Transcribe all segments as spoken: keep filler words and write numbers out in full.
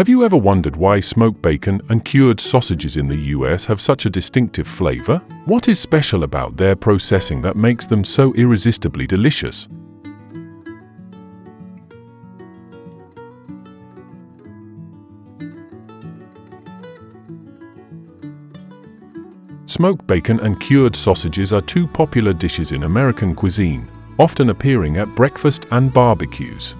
Have you ever wondered why smoked bacon and cured sausages in the U S have such a distinctive flavor? What is special about their processing that makes them so irresistibly delicious? Smoked bacon and cured sausages are two popular dishes in American cuisine, often appearing at breakfast and barbecues.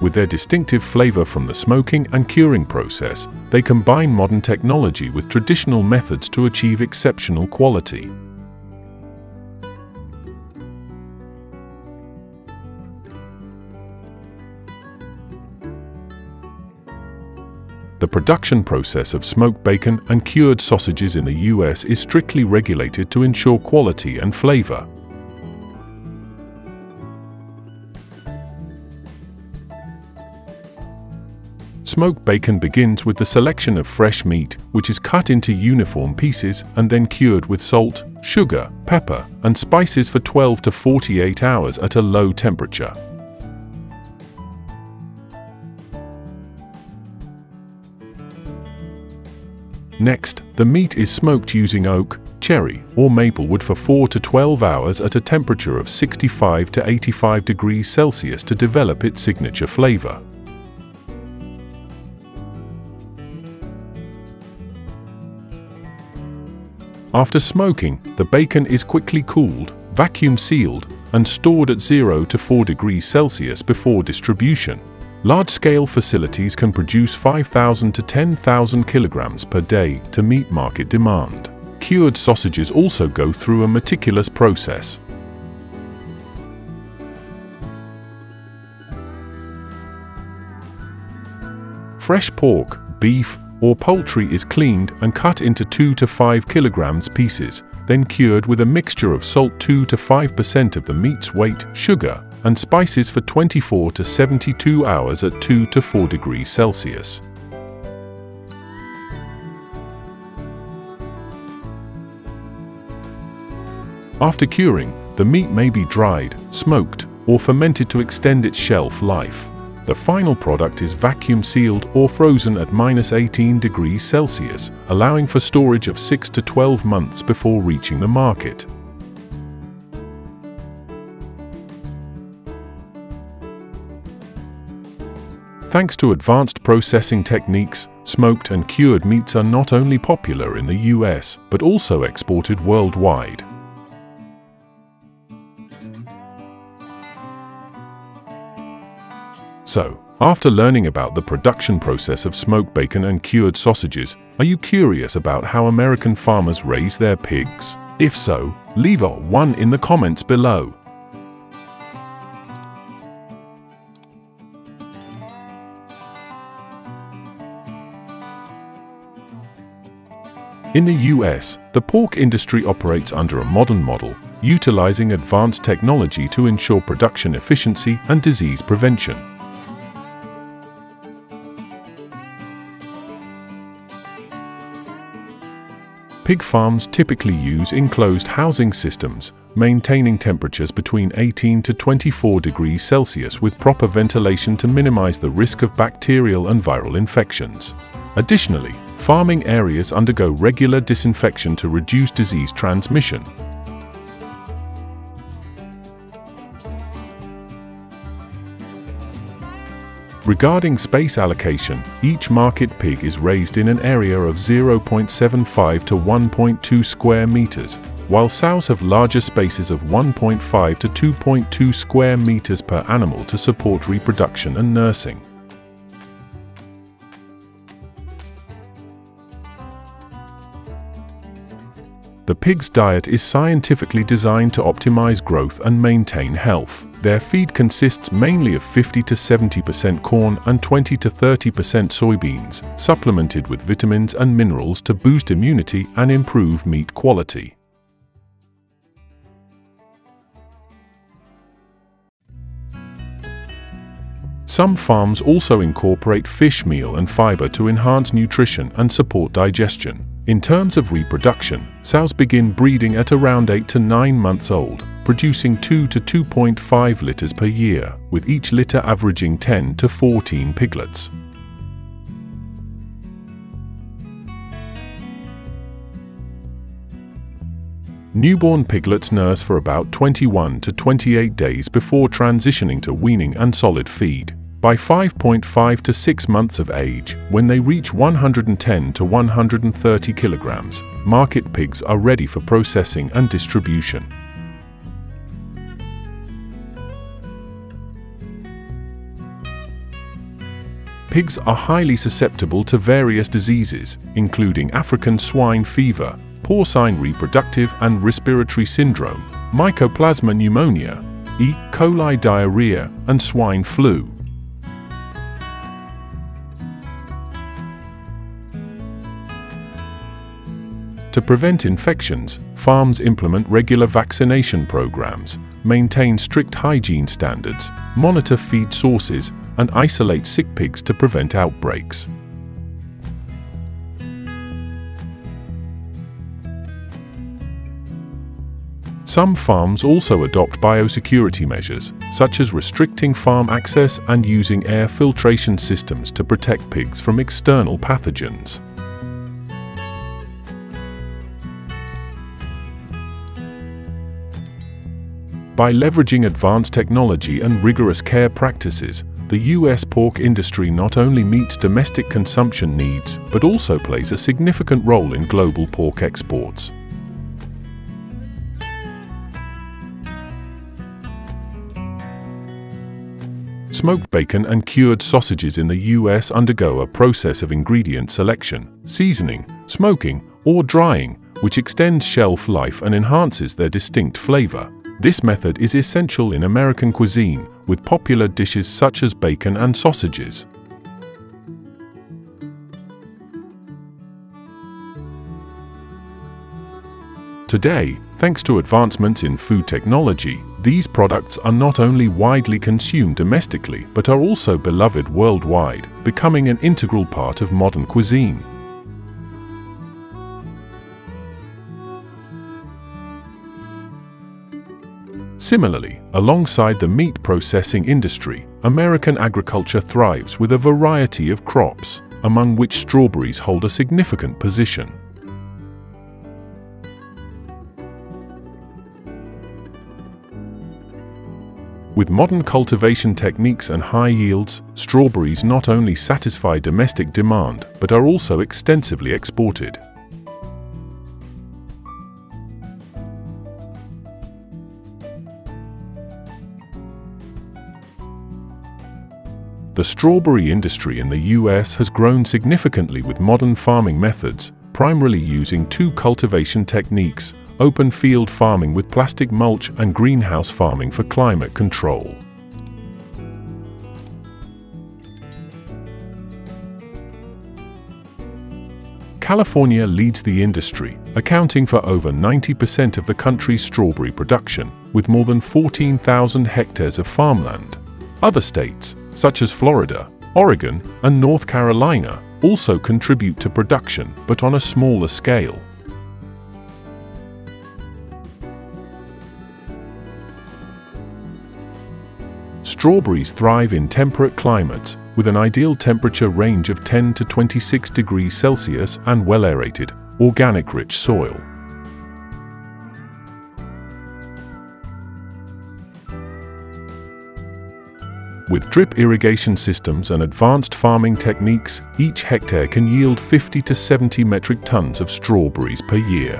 With their distinctive flavor from the smoking and curing process, they combine modern technology with traditional methods to achieve exceptional quality. The production process of smoked bacon and cured sausages in the U S is strictly regulated to ensure quality and flavor. Smoked bacon begins with the selection of fresh meat, which is cut into uniform pieces and then cured with salt, sugar, pepper, and spices for twelve to forty-eight hours at a low temperature. Next, the meat is smoked using oak, cherry, or maple wood for four to twelve hours at a temperature of sixty-five to eighty-five degrees Celsius to develop its signature flavor. After smoking, the bacon is quickly cooled, vacuum sealed, and stored at zero to four degrees Celsius before distribution. Large-scale facilities can produce five thousand to ten thousand kilograms per day to meet market demand. Cured sausages also go through a meticulous process. Fresh pork, beef, or poultry is cleaned and cut into two to five kilograms pieces, then cured with a mixture of salt two to five percent of the meat's weight, sugar, and spices for twenty-four to seventy-two hours at two to four degrees Celsius. After curing, the meat may be dried, smoked, or fermented to extend its shelf life. The final product is vacuum sealed or frozen at minus eighteen degrees Celsius, allowing for storage of six to twelve months before reaching the market. Thanks to advanced processing techniques, smoked and cured meats are not only popular in the U S, but also exported worldwide. So, after learning about the production process of smoked bacon and cured sausages, are you curious about how American farmers raise their pigs? If so, leave a one in the comments below. In the U S, the pork industry operates under a modern model, utilizing advanced technology to ensure production efficiency and disease prevention. Pig farms typically use enclosed housing systems, maintaining temperatures between eighteen to twenty-four degrees Celsius with proper ventilation to minimize the risk of bacterial and viral infections. Additionally, farming areas undergo regular disinfection to reduce disease transmission. Regarding space allocation, each market pig is raised in an area of zero point seven five to one point two square meters, while sows have larger spaces of one point five to two point two square meters per animal to support reproduction and nursing. The pig's diet is scientifically designed to optimize growth and maintain health. Their feed consists mainly of fifty to seventy percent corn and twenty to thirty percent soybeans, supplemented with vitamins and minerals to boost immunity and improve meat quality. Some farms also incorporate fish meal and fiber to enhance nutrition and support digestion. In terms of reproduction, sows begin breeding at around eight to nine months old, producing two to two point five litters per year, with each litter averaging ten to fourteen piglets. Newborn piglets nurse for about twenty-one to twenty-eight days before transitioning to weaning and solid feed. By five point five to six months of age, when they reach one hundred ten to one hundred thirty kilograms, market pigs are ready for processing and distribution. Pigs are highly susceptible to various diseases, including African swine fever, porcine reproductive and respiratory syndrome, Mycoplasma pneumonia, E. coli diarrhea, and swine flu. To prevent infections, farms implement regular vaccination programs, maintain strict hygiene standards, monitor feed sources, and isolate sick pigs to prevent outbreaks. Some farms also adopt biosecurity measures, such as restricting farm access and using air filtration systems to protect pigs from external pathogens. By leveraging advanced technology and rigorous care practices, the U S pork industry not only meets domestic consumption needs, but also plays a significant role in global pork exports. Smoked bacon and cured sausages in the U S undergo a process of ingredient selection, seasoning, smoking, or drying, which extends shelf life and enhances their distinct flavor. This method is essential in American cuisine, with popular dishes such as bacon and sausages. Today, thanks to advancements in food technology, these products are not only widely consumed domestically but are also beloved worldwide, becoming an integral part of modern cuisine. Similarly, alongside the meat processing industry, American agriculture thrives with a variety of crops, among which strawberries hold a significant position. With modern cultivation techniques and high yields, strawberries not only satisfy domestic demand, but are also extensively exported. The strawberry industry in the U S has grown significantly with modern farming methods, primarily using two cultivation techniques: open field farming with plastic mulch and greenhouse farming for climate control. California leads the industry, accounting for over ninety percent of the country's strawberry production, with more than fourteen thousand hectares of farmland. Other states, such as Florida, Oregon, and North Carolina, also contribute to production, but on a smaller scale. Strawberries thrive in temperate climates, with an ideal temperature range of ten to twenty-six degrees Celsius and well-aerated, organic-rich soil. With drip irrigation systems and advanced farming techniques, each hectare can yield fifty to seventy metric tons of strawberries per year.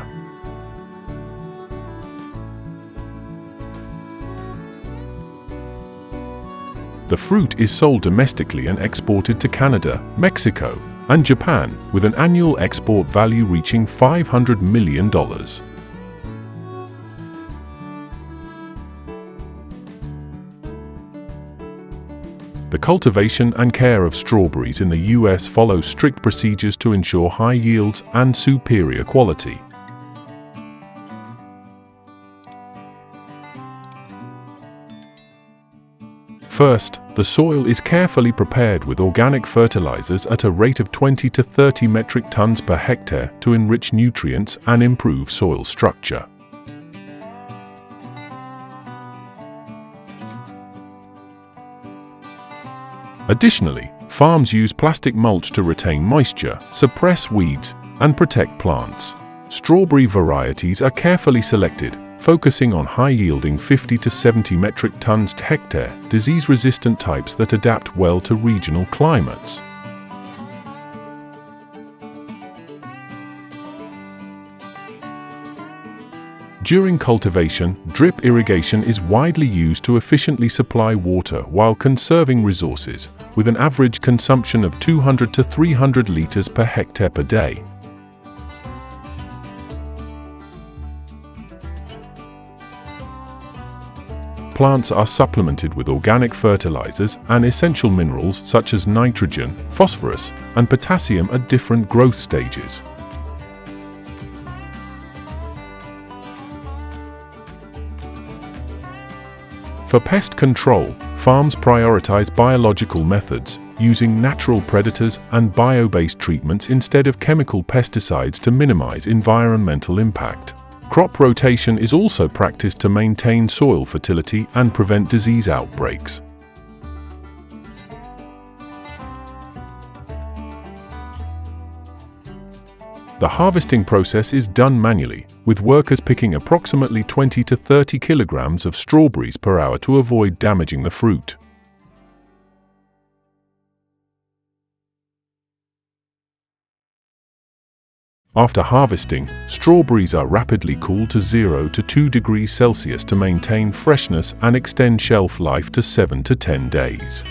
The fruit is sold domestically and exported to Canada, Mexico, and Japan, with an annual export value reaching five hundred million dollars. The cultivation and care of strawberries in the U S follow strict procedures to ensure high yields and superior quality. First, the soil is carefully prepared with organic fertilizers at a rate of twenty to thirty metric tons per hectare to enrich nutrients and improve soil structure. Additionally, farms use plastic mulch to retain moisture, suppress weeds, and protect plants. Strawberry varieties are carefully selected, focusing on high-yielding fifty to seventy metric tons per hectare, disease-resistant types that adapt well to regional climates. During cultivation, drip irrigation is widely used to efficiently supply water while conserving resources, with an average consumption of two hundred to three hundred liters per hectare per day. Plants are supplemented with organic fertilizers and essential minerals such as nitrogen, phosphorus, and potassium at different growth stages. For pest control, farms prioritize biological methods, using natural predators and bio-based treatments instead of chemical pesticides to minimize environmental impact. Crop rotation is also practiced to maintain soil fertility and prevent disease outbreaks. The harvesting process is done manually, with workers picking approximately twenty to thirty kilograms of strawberries per hour to avoid damaging the fruit. After harvesting, strawberries are rapidly cooled to zero to two degrees Celsius to maintain freshness and extend shelf life to seven to ten days.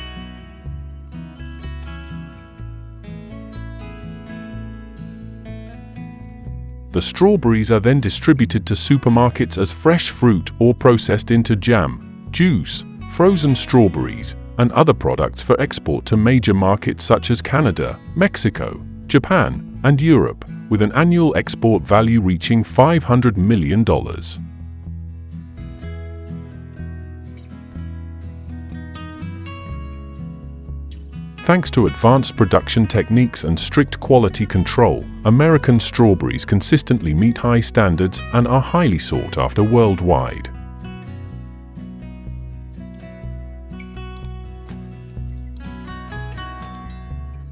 The strawberries are then distributed to supermarkets as fresh fruit or processed into jam, juice, frozen strawberries, and other products for export to major markets such as Canada, Mexico, Japan, and Europe, with an annual export value reaching five hundred million dollars. Thanks to advanced production techniques and strict quality control, American strawberries consistently meet high standards and are highly sought after worldwide.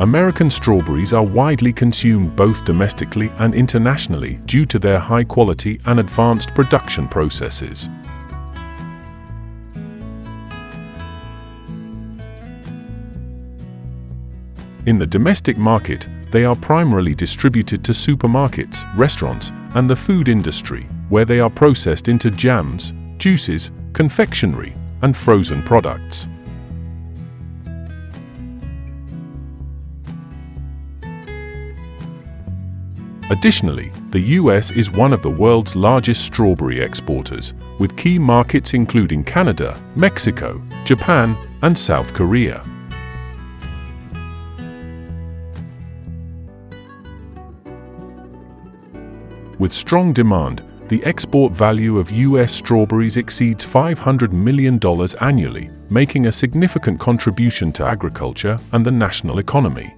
American strawberries are widely consumed both domestically and internationally due to their high quality and advanced production processes. In the domestic market, they are primarily distributed to supermarkets, restaurants, and the food industry, where they are processed into jams, juices, confectionery, and frozen products. Additionally, the U S is one of the world's largest strawberry exporters, with key markets including Canada, Mexico, Japan, and South Korea. With strong demand, the export value of U S strawberries exceeds five hundred million dollars annually, making a significant contribution to agriculture and the national economy.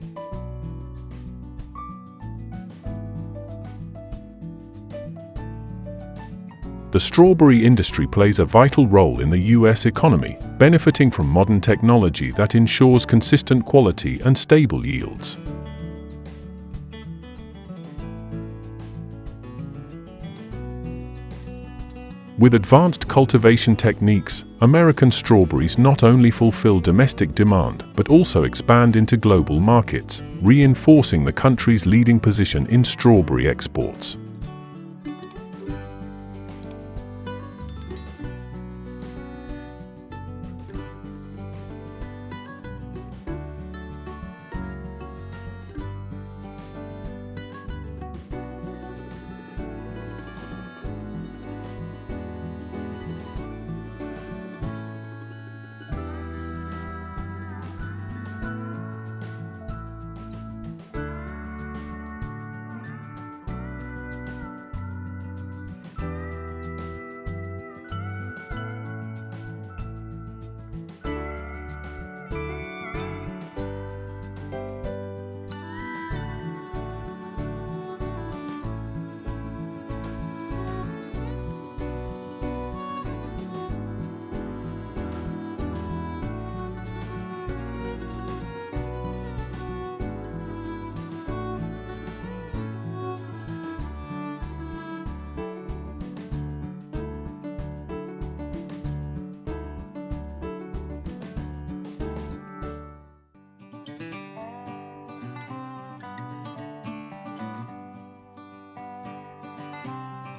The strawberry industry plays a vital role in the U S economy, benefiting from modern technology that ensures consistent quality and stable yields. With advanced cultivation techniques, American strawberries not only fulfill domestic demand but also expand into global markets, reinforcing the country's leading position in strawberry exports.